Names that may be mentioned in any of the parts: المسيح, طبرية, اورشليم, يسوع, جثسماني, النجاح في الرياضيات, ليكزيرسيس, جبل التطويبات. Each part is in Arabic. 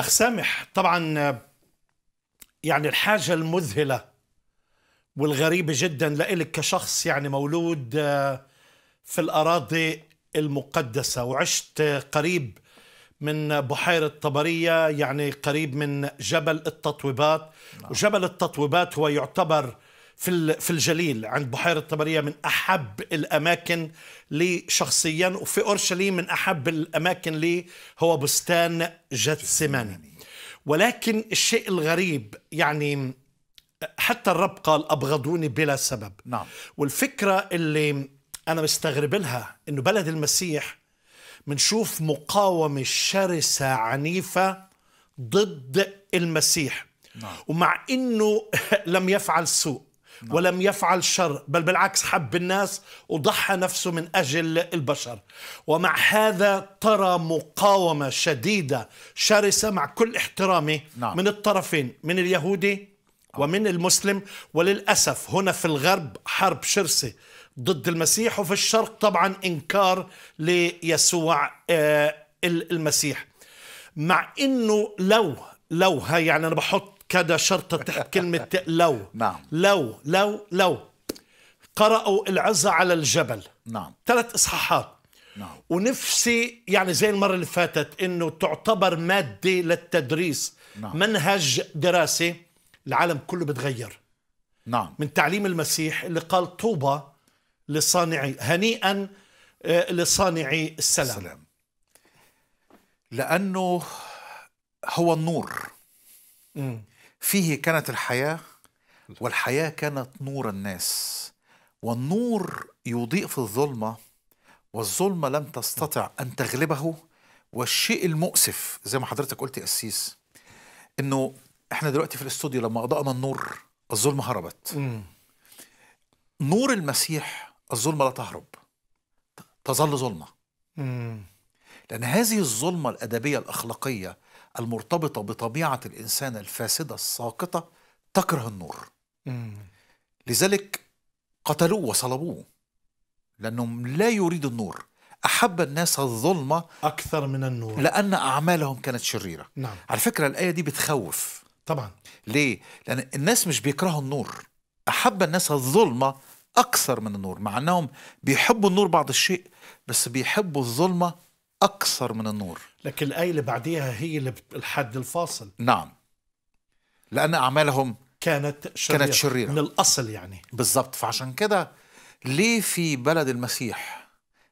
أخ سامح، طبعا يعني الحاجة المذهلة والغريبة جدا لإلك كشخص يعني مولود في الأراضي المقدسة، وعشت قريب من بحيرة طبرية، يعني قريب من جبل التطويبات. وجبل التطويبات هو يعتبر في الجليل عند بحيرة طبرية من أحب الأماكن لي شخصيا، وفي أورشليم من أحب الأماكن لي هو بستان جثسماني. ولكن الشيء الغريب يعني حتى الرب قال أبغضوني بلا سبب. نعم. والفكرة اللي أنا مستغرب لها إنه بلد المسيح منشوف مقاومة شرسة عنيفة ضد المسيح. نعم. ومع إنه لم يفعل سوء ولم يفعل شر، بل بالعكس حب الناس وضحى نفسه من أجل البشر، ومع هذا ترى مقاومة شديدة شرسة مع كل احترامي. نعم. من الطرفين، من اليهودي ومن المسلم. وللأسف هنا في الغرب حرب شرسة ضد المسيح، وفي الشرق طبعا إنكار ليسوع المسيح. مع إنه لو هاي يعني أنا بحط كذا شرطة تحت كلمة لو. نعم. لو قرأوا العزة على الجبل. نعم. 3 إصحاحات. نعم. ونفسي يعني زي المرة اللي فاتت إنه تعتبر مادة للتدريس. نعم. منهج دراسي العالم كله بتغير. نعم. من تعليم المسيح اللي قال طوبى لصانعي، هنيئا لصانعي السلام، لأنه هو النور. فيه كانت الحياة، والحياة كانت نور الناس، والنور يضيء في الظلمة، والظلمة لم تستطع أن تغلبه. والشيء المؤسف زي ما حضرتك قلت يا قسيس، إنه إحنا دلوقتي في الاستوديو لما أضأنا النور الظلمة هربت. نور المسيح الظلمة لا تهرب، تظل ظلمة. لأن هذه الظلمة الأدبية الأخلاقية المرتبطة بطبيعة الإنسان الفاسدة الساقطة تكره النور. لذلك قتلوه وصلبوه، لأنهم لا يريد النور، أحب الناس الظلمة أكثر من النور لأن أعمالهم كانت شريرة. نعم. على فكرة الآية دي بتخوف طبعا. ليه؟ لأن الناس مش بيكرهوا النور، أحب الناس الظلمة أكثر من النور، مع أنهم بيحبوا النور بعض الشيء بس بيحبوا الظلمة أكثر من النور. لكن الآية اللي بعديها هي اللي الحد الفاصل. نعم، لأن أعمالهم كانت شريرة من الأصل يعني. بالضبط. فعشان كده ليه في بلد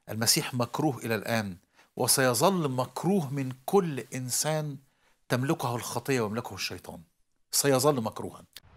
المسيح مكروه إلى الآن، وسيظل مكروه من كل إنسان تملكه الخطية ويملكه الشيطان، سيظل مكروها.